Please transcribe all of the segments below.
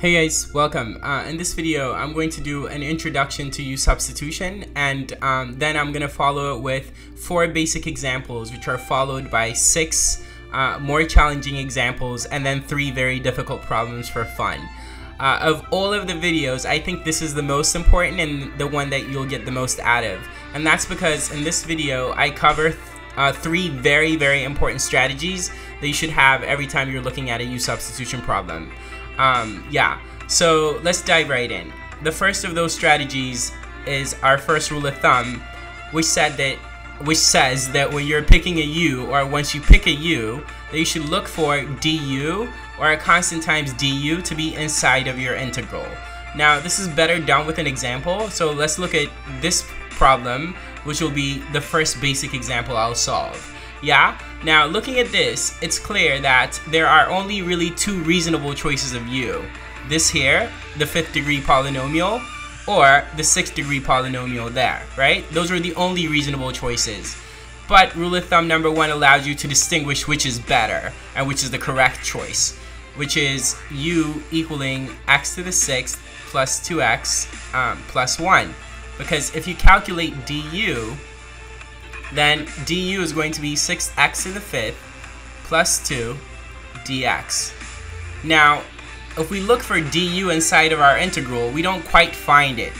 Hey guys, welcome. In this video I'm going to do an introduction to use substitution, and then I'm going to follow it with 4 basic examples, which are followed by 6 more challenging examples, and then 3 very difficult problems for fun. Of all of the videos, I think this is the most important and the one that you'll get the most out of, and that's because in this video I cover 3 very, very important strategies that you should have every time you're looking at a use substitution problem. So let's dive right in. The first of those strategies is our first rule of thumb, which says that when you're picking a U, or once you pick a U, that you should look for du or a constant times du to be inside of your integral. Now this is better done with an example, so let's look at this problem, which will be the first basic example I'll solve. Yeah? Now looking at this, it's clear that there are only really 2 reasonable choices of u. This here, the 5th degree polynomial, or the 6th degree polynomial there, right? Those are the only reasonable choices. But rule of thumb number 1 allows you to distinguish which is better and which is the correct choice, which is u equaling x to the 6th plus 2x plus 1. Because if you calculate du, then du is going to be 6x to the 5th plus 2 dx. Now, if we look for du inside of our integral, we don't quite find it.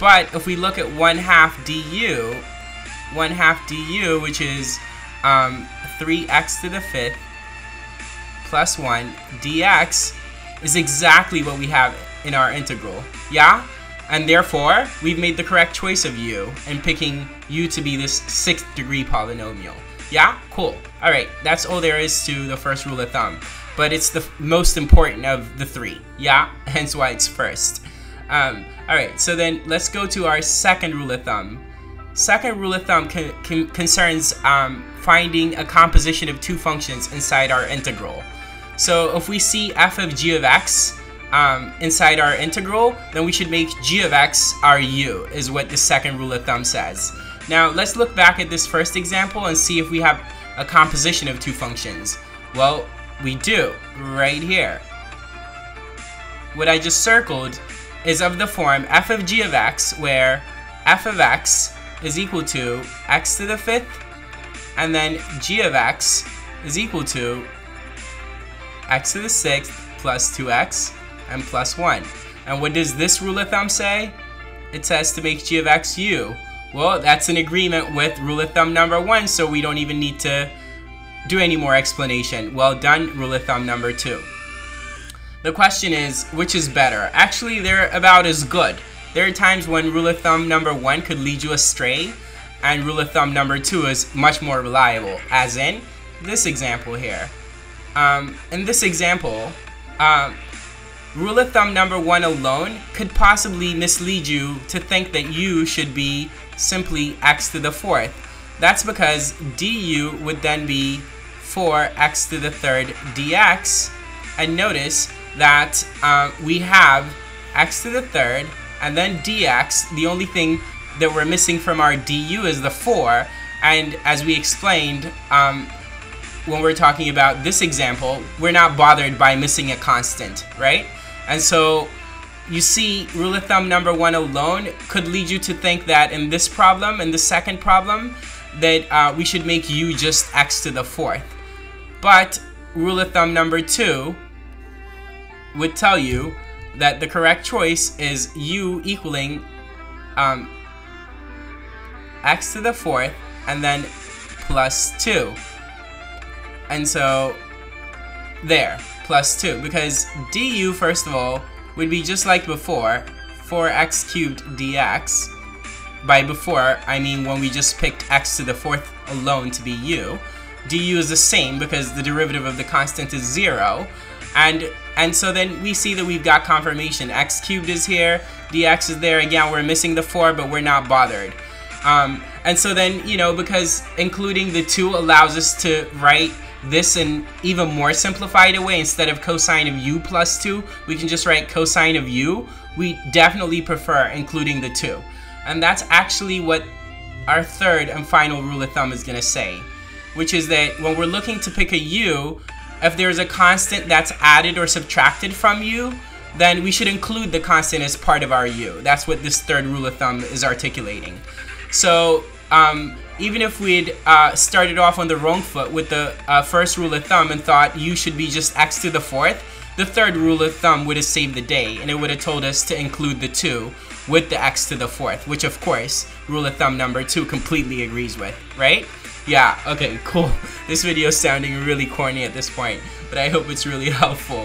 But if we look at 1/2 du, which is 3x to the 5th plus 1 dx, is exactly what we have in our integral. Yeah? And therefore, we've made the correct choice of u in picking u to be this 6th degree polynomial. Yeah? Cool. Alright, that's all there is to the first rule of thumb. But it's the most important of the 3. Yeah? Hence why it's first. Alright, so then let's go to our second rule of thumb. Second rule of thumb concerns finding a composition of 2 functions inside our integral. So if we see f of g of x, inside our integral, then we should make g of x our u, is what the second rule of thumb says. Now let's look back at this first example and see if we have a composition of 2 functions. Well, we do, right here. What I just circled is of the form f of g of x, where f of x is equal to x to the 5th, and then g of x is equal to x to the 6th plus 2x and plus 1. And what does this rule of thumb say? It says to make g of x u. Well, that's in agreement with rule of thumb number 1, so we don't even need to do any more explanation. Well done, rule of thumb number 2. The question is, which is better? Actually, they're about as good. There are times when rule of thumb number 1 could lead you astray, and rule of thumb number 2 is much more reliable, as in this example here. In this example, rule of thumb number 1 alone could possibly mislead you to think that u should be simply x to the 4th. That's because du would then be 4x to the 3rd dx, and notice that we have x to the 3rd and then dx. The only thing that we're missing from our du is the 4, and as we explained when we're talking about this example, we're not bothered by missing a constant, right? And so you see, rule of thumb number 1 alone could lead you to think that in this problem, in the second problem, that we should make u just x to the 4th. But rule of thumb number 2 would tell you that the correct choice is u equaling x to the 4th and then plus 2. And so there, plus 2, because du, first of all, would be just like before, 4x cubed dx. By before, I mean when we just picked x to the 4th alone to be u. Du is the same because the derivative of the constant is 0. And so then we see that we've got confirmation. X cubed is here, dx is there. Again, we're missing the 4, but we're not bothered. And so then, you know, because including the 2 allows us to write this in even more simplified way. Instead of cosine of u plus 2, we can just write cosine of u. We definitely prefer including the 2. And that's actually what our third and final rule of thumb is going to say, which is that when we're looking to pick a u, if there's a constant that's added or subtracted from u, then we should include the constant as part of our u. That's what this third rule of thumb is articulating. So even if we'd started off on the wrong foot with the first rule of thumb and thought u should be just x to the fourth, the third rule of thumb would have saved the day, and it would have told us to include the 2 with the x to the fourth, which of course rule of thumb number 2 completely agrees with, right? Yeah, okay, cool. This video is sounding really corny at this point, but I hope it's really helpful.